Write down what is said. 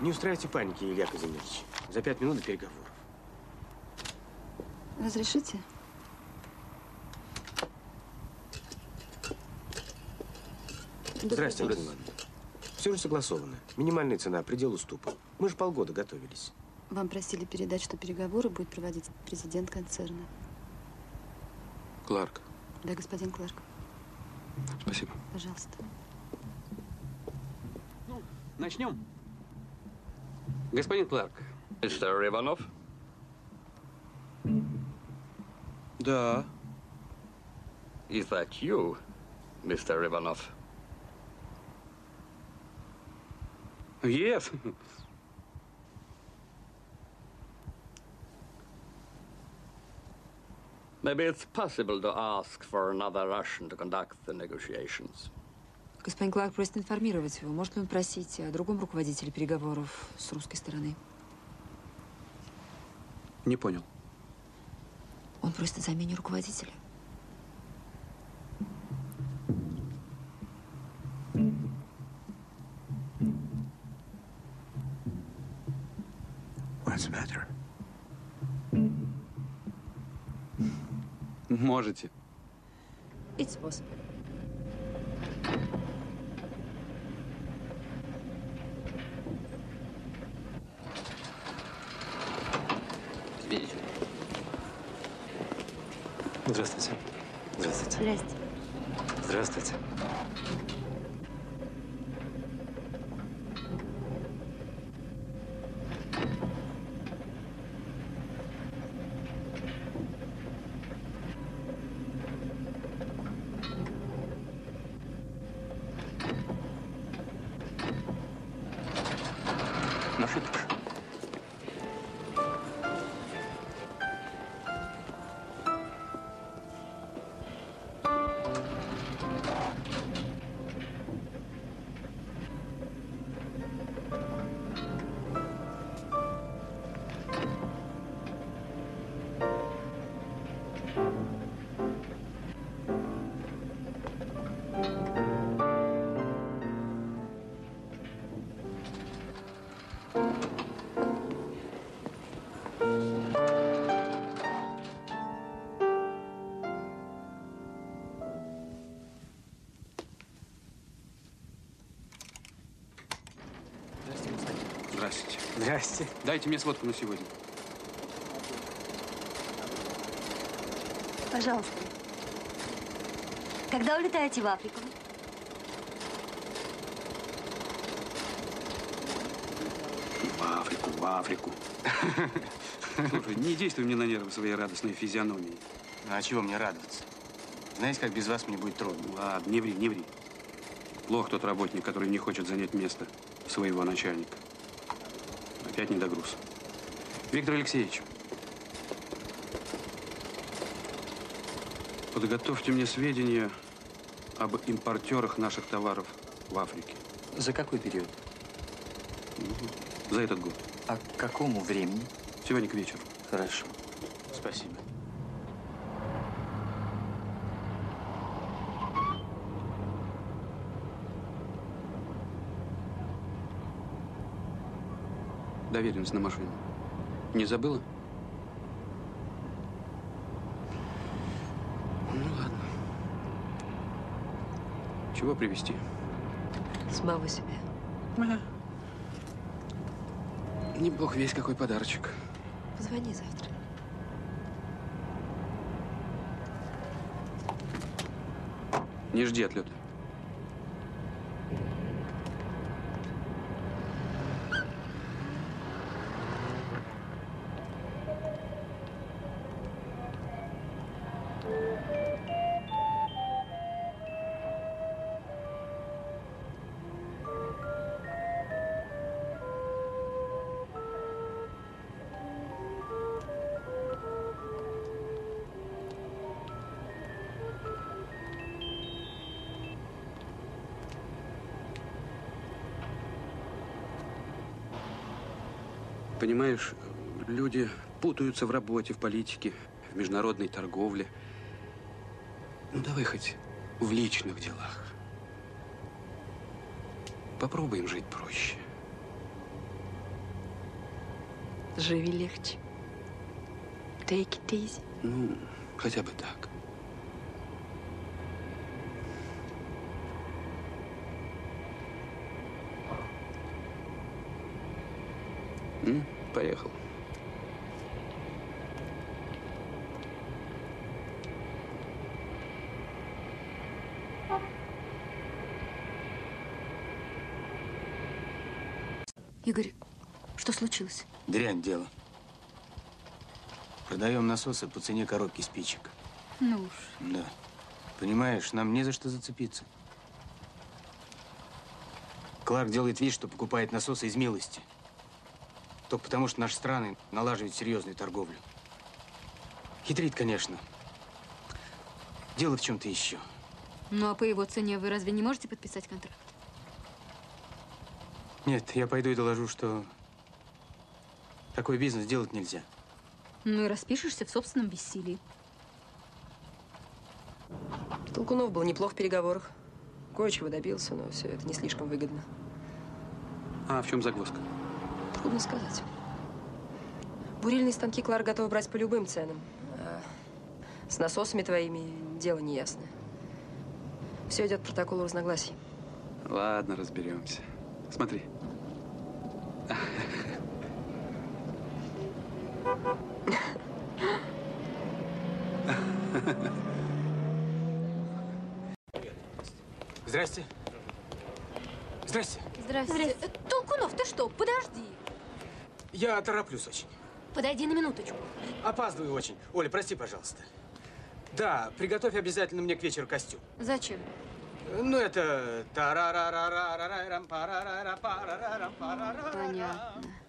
Не устраивайте паники, Илья Казимирович. За 5 минут до переговоров. Разрешите? Здравствуйте, Владимир Владимирович. Все же согласовано. Минимальная цена, предел уступа. Мы же полгода готовились. Вам просили передать, что переговоры будет проводить президент концерна. Кларк. Да, господин Кларк. Спасибо. Пожалуйста. Ну, начнем. Господин Кларк. Мистер Иванов? Да. Is that you, Mr. Ivanov? Yes. Maybe it's possible to ask for another Russian to conduct the negotiations. Господин Кларк просит информировать его. Может ли он просить о другом руководителе переговоров с русской стороны? Не понял. Он просит о замене руководителя. What's the matter? Можете. It's possible. Здравствуйте. Здравствуйте. Здравствуйте. Здравствуйте. Здравствуйте. Здрасте. Дайте мне сводку на сегодня. Пожалуйста. Когда улетаете в Африку? В Африку. Слушай, не действуй мне на нервы своей радостной физиономией. А чего мне радоваться? Знаете, как без вас мне будет трудно. Ладно, не ври, не ври. Плох тот работник, который не хочет занять место своего начальника. Опять недогруз. Виктор Алексеевич, подготовьте мне сведения об импортерах наших товаров в Африке. За какой период? За этот год. А к какому времени? Сегодня к вечеру. Хорошо. Спасибо. Доверенность на машину. Не забыла? Ну ладно. Чего привезти? Самого себе. Ага. Неплох весь какой подарочек. Позвони завтра. Не жди отлета. Понимаешь, люди путаются в работе, в политике, в международной торговле. Ну, давай хоть в личных делах. Попробуем жить проще. Живи легче. Take it easy. Ну, хотя бы так. Поехал. Игорь, что случилось? Дрянь дело. Продаем насосы по цене коробки спичек. Ну уж. Да. Понимаешь, нам не за что зацепиться. Кларк делает вид, что покупает насосы из милости. Только потому, что наши страны налаживают серьезную торговлю. Хитрит, конечно. Дело в чем-то еще. Ну, а по его цене вы разве не можете подписать контракт? Нет, я пойду и доложу, что такой бизнес делать нельзя. Ну и распишешься в собственном бессилии. Толкунов был неплох в переговорах. Кое-чего добился, но все это не слишком выгодно. А в чем загвоздка? Трудно сказать. Бурильные станки Клара готова брать по любым ценам. А с насосами твоими дело неясное. Все идет протокол разногласий. Ладно, разберемся. Смотри. Здрасте. Здрасте. Здрасте. Толкунов, ты что? Подожди. Я тороплюсь очень. Подойди на минуточку. Опаздываю очень. Оля, прости, пожалуйста. Да, приготовь обязательно мне к вечеру костюм. Зачем? Ну, это… Понятно.